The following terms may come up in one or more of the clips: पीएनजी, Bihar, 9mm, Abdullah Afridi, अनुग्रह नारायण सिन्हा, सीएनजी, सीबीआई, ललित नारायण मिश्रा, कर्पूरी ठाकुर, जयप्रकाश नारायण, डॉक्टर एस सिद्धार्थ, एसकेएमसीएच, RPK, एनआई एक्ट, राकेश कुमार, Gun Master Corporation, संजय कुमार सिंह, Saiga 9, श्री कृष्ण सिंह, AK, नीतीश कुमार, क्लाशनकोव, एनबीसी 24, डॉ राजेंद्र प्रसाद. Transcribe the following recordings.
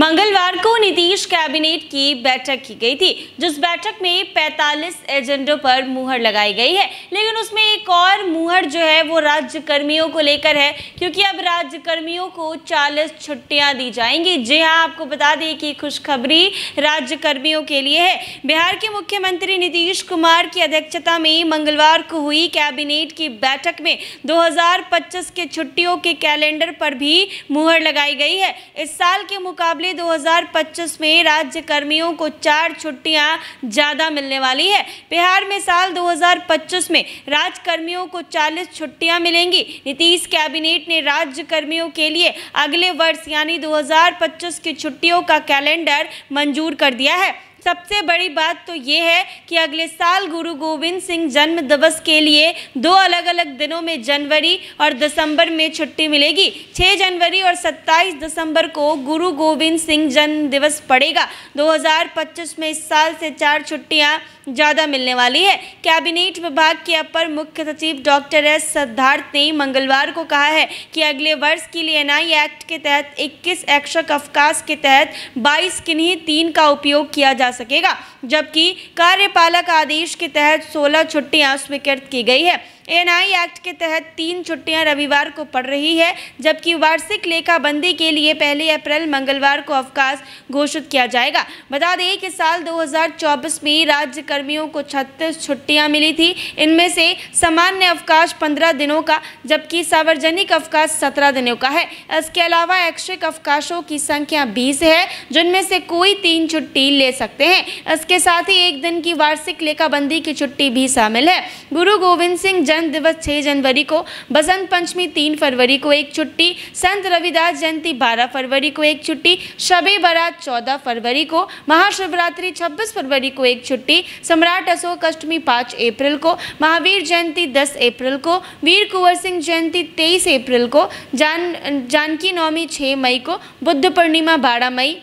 मंगलवार को नीतीश कैबिनेट की बैठक की गई थी, जिस बैठक में 45 एजेंडों पर मुहर लगाई गई है। लेकिन उसमें एक और मुहर जो है वो राज्य कर्मियों को लेकर है, क्योंकि अब राज्य कर्मियों को 40 छुट्टियां दी जाएंगी। जी हां, आपको बता दें कि खुशखबरी राज्य कर्मियों के लिए है। बिहार के मुख्यमंत्री नीतीश कुमार की अध्यक्षता में मंगलवार को हुई कैबिनेट की बैठक में 2025 के छुट्टियों के कैलेंडर पर भी मुहर लगाई गई है। इस साल के मुकाबले 2025 में राज्य कर्मियों को 4 छुट्टियां ज़्यादा मिलने वाली है। बिहार में साल 2025 में राज्य कर्मियों को 40 छुट्टियां मिलेंगी। नीतीश कैबिनेट ने राज्य कर्मियों के लिए अगले वर्ष यानी 2025 की छुट्टियों का कैलेंडर मंजूर कर दिया है। सबसे बड़ी बात तो ये है कि अगले साल गुरु गोविंद सिंह जन्म दिवस के लिए 2 अलग अलग दिनों में जनवरी और दिसंबर में छुट्टी मिलेगी। 6 जनवरी और 27 दिसंबर को गुरु गोविंद सिंह जन्म दिवस पड़ेगा। 2025 में इस साल से 4 छुट्टियां ज़्यादा मिलने वाली है। कैबिनेट विभाग के अपर मुख्य सचिव डॉक्टर एस सिद्धार्थ ने मंगलवार को कहा है कि अगले वर्ष के लिए एनआई एक्ट के तहत 21 शैक्षिक अवकाश के तहत 22 किन्हीं 3 का उपयोग किया जा सकेगा, जबकि कार्यपालक आदेश के तहत 16 छुट्टियां स्वीकृत की गई है। एनआई एक्ट के तहत 3 छुट्टियां रविवार को पड़ रही है, जबकि वार्षिक लेखाबंदी के लिए 1 अप्रैल मंगलवार को अवकाश घोषित किया जाएगा। बता दें कि साल 2024 में राज्य कर्मियों को 36 छुट्टियां मिली थी। इनमें से सामान्य अवकाश 15 दिनों का, जबकि सार्वजनिक अवकाश 17 दिनों का है। इसके अलावा ऐच्छिक अवकाशों की संख्या 20 है, जिनमें से कोई 3 छुट्टी ले सकते हैं। इसके साथ ही 1 दिन की वार्षिक लेखाबंदी की छुट्टी भी शामिल है। गुरु गोविंद सिंह दिवस 6 जनवरी को, बसंत पंचमी 3 फरवरी को 1 छुट्टी, संत रविदास जयंती 12 फरवरी को 1 छुट्टी, शबे बारात 14 फरवरी को, महाशिवरात्रि 26 फरवरी को 1 छुट्टी, सम्राट अशोक अष्टमी 5 अप्रैल को, महावीर जयंती 10 अप्रैल को, वीर कुंवर सिंह जयंती 23 अप्रैल को, जानकी नवमी 6 मई को, बुद्ध पूर्णिमा 12 मई,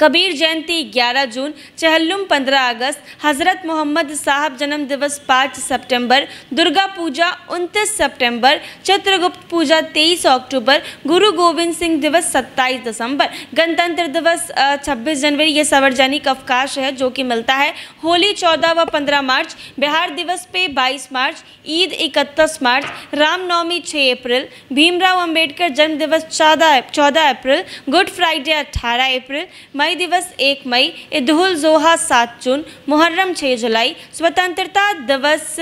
कबीर जयंती 11 जून, चहल्लुम 15 अगस्त, हज़रत मोहम्मद साहब जन्म दिवस 5 सितंबर, दुर्गा पूजा 29 सितंबर, चित्रगुप्त पूजा 23 अक्टूबर, गुरु गोविंद सिंह दिवस 27 दिसंबर, गणतंत्र दिवस 26 जनवरी, ये सार्वजनिक अवकाश है जो कि मिलता है। होली 14 व 15 मार्च, बिहार दिवस पे 22 मार्च, ईद 31 मार्च, रामनवमी 6 अप्रैल, भीमराव अम्बेडकर जन्म दिवस 14 अप्रैल, गुड फ्राइडे 18 अप्रैल, मई दिवस 1 मई, ईदुल जोहा 7 जून, मुहर्रम 6 जुलाई, स्वतंत्रता दिवस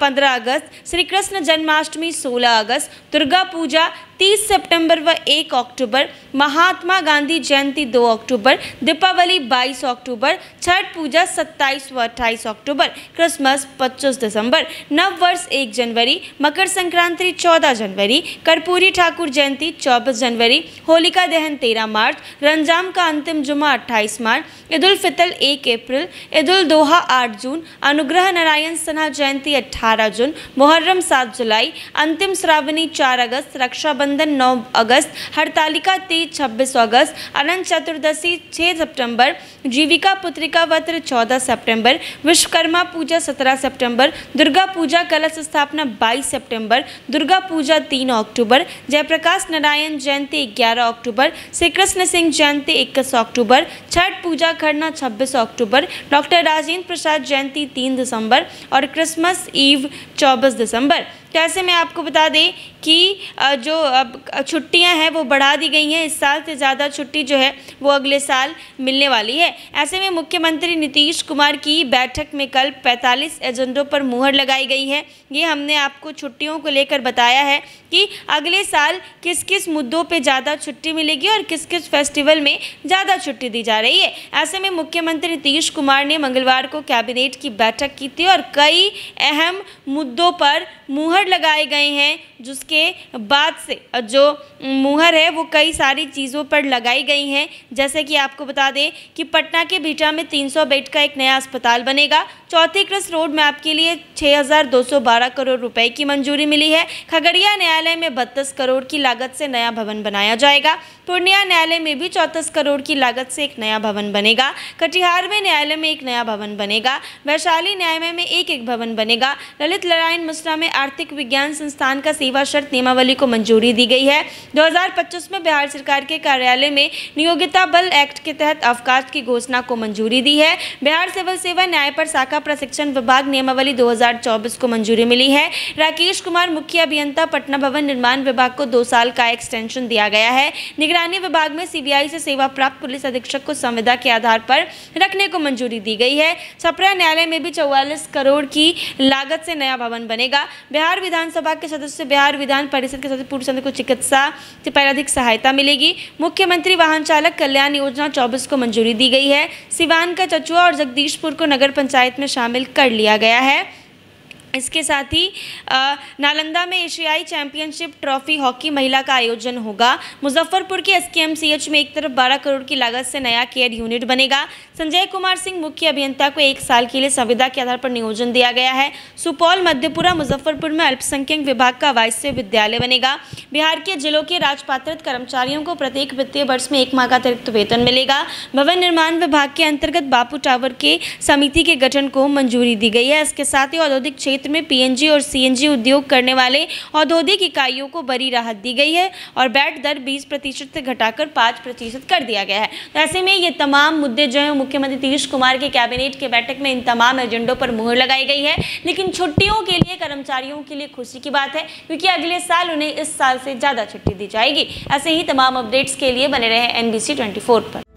15 अगस्त, श्री कृष्ण जन्माष्टमी 16 अगस्त, दुर्गा पूजा 30 सितंबर व 1 अक्टूबर, महात्मा गांधी जयंती 2 अक्टूबर, दीपावली 22 अक्टूबर, छठ पूजा 27 व 28 अक्टूबर, क्रिसमस 25 दिसंबर, नव वर्ष 1 जनवरी, मकर संक्रांति 14 जनवरी, कर्पूरी ठाकुर जयंती 24 जनवरी, होलिका दहन 13 मार्च, रमजान का अंतिम जुमा 28 मार्च, ईद उल फितर 1 अप्रैल, ईद उल दोहा 8 जून, अनुग्रह नारायण सिन्हा जयंती 18 जून, मुहर्रम 7 जुलाई, अंतिम श्रावणी 4 अगस्त, रक्षाबंधन 9 अगस्त, हड़तालिका तीज 26 अगस्त, अनंत चतुर्दशी 6 सितंबर, जीविका पुत्रिका व्रत 14 सितंबर, विश्वकर्मा पूजा 17 सितंबर, दुर्गा पूजा कलश स्थापना 22 सितंबर, दुर्गा पूजा 3 अक्टूबर, जयप्रकाश नारायण जयंती 11 अक्टूबर, श्री कृष्ण सिंह जयंती 21 अक्टूबर, छठ पूजा खरना 26 अक्टूबर, डॉ राजेंद्र प्रसाद जयंती 3 दिसंबर और क्रिसमस ईव 24 दिसंबर। जैसे मैं आपको बता दें कि जो अब छुट्टियां हैं वो बढ़ा दी गई हैं। इस साल से ज़्यादा छुट्टी जो है वो अगले साल मिलने वाली है। ऐसे में मुख्यमंत्री नीतीश कुमार की बैठक में कल 45 एजेंडों पर मुहर लगाई गई है। ये हमने आपको छुट्टियों को लेकर बताया है कि अगले साल किस किस मुद्दों पे ज़्यादा छुट्टी मिलेगी और किस किस फेस्टिवल में ज़्यादा छुट्टी दी जा रही है। ऐसे में मुख्यमंत्री नीतीश कुमार ने मंगलवार को कैबिनेट की बैठक की थी और कई अहम मुद्दों पर मुहर लगाए गए हैं, जिसके बाद से जो मुहर है वो कई सारी चीज़ों पर लगाई गई हैं। जैसे कि आपको बता दें कि पटना के भीटा में 300 बेड का एक नया अस्पताल बनेगा। चौथी क्रॉस रोड में आपके लिए 6,212 करोड़ रुपए की मंजूरी मिली है। खगड़िया न्यायालय में 32 करोड़ की लागत से नया भवन बनाया जाएगा। पूर्णिया न्यायालय में भी 34 करोड़ की लागत से एक नया भवन बनेगा। कटिहार में न्यायालय में एक नया भवन बनेगा। वैशाली न्यायालय में एक भवन बनेगा। ललित नारायण मिश्रा में आर्थिक विज्ञान संस्थान का सेवा शर्त नियमावली को मंजूरी दी गई है। 2025 में बिहार सरकार के कार्यालय में नियोक्ता बल एक्ट के तहत अवकाश की घोषणा को मंजूरी दी है। बिहार सिविल सेवा न्याय पर शाखा प्रशिक्षण विभाग नियमावली 2024 को मंजूरी मिली है। राकेश कुमार मुख्य अभियंता पटना भवन निर्माण विभाग को 2 साल का एक्सटेंशन दिया गया है। निगरानी विभाग में सीबीआई से सेवा प्राप्त पुलिस अधीक्षक को संविदा के आधार पर रखने को मंजूरी दी गई है। छपरा न्यायालय में भी 44 करोड़ की लागत से नया भवन बनेगा। बिहार विधानसभा के सदस्य बिहार विधान परिषद के सदस्य पूर्व सदस्य को चिकित्सा से पराधिक सहायता मिलेगी। मुख्यमंत्री वाहन चालक कल्याण योजना 24 को मंजूरी दी गई है। सिवान का चचुआ और जगदीशपुर को नगर पंचायत में शामिल कर लिया गया है। इसके साथ ही नालंदा में एशियाई चैंपियनशिप ट्रॉफी हॉकी महिला का आयोजन होगा। मुजफ्फरपुर के एसकेएमसीएच में एक तरफ 12 करोड़ की लागत से नया केयर यूनिट बनेगा। संजय कुमार सिंह मुख्य अभियंता को 1 साल के लिए संविदा के आधार पर नियोजन दिया गया है। सुपौल, मध्यपुरा, मुजफ्फरपुर में अल्पसंख्यक विभाग का आवासीय विद्यालय बनेगा। बिहार के जिलों के राजपात्रित कर्मचारियों को प्रत्येक वित्तीय वर्ष में 1 माह का अतिरिक्त वेतन मिलेगा। भवन निर्माण विभाग के अंतर्गत बापू टावर के समिति के गठन को मंजूरी दी गई है। इसके साथ ही औद्योगिक क्षेत्र में पीएनजी और सीएनजी उद्योग करने वाले औद्योगिक इकाइयों को बड़ी राहत दी गई है और बैट दर 20% से घटाकर 5% कर दिया गया है। तो ऐसे में ये तमाम मुद्दे जो है मुख्यमंत्री नीतीश कुमार के कैबिनेट के बैठक में इन तमाम एजेंडों पर मुहर लगाई गई है। लेकिन छुट्टियों के लिए कर्मचारियों के लिए खुशी की बात है, क्योंकि अगले साल उन्हें इस साल से ज़्यादा छुट्टी दी जाएगी। ऐसे ही तमाम अपडेट्स के लिए बने रहे एनबीसी 24 पर।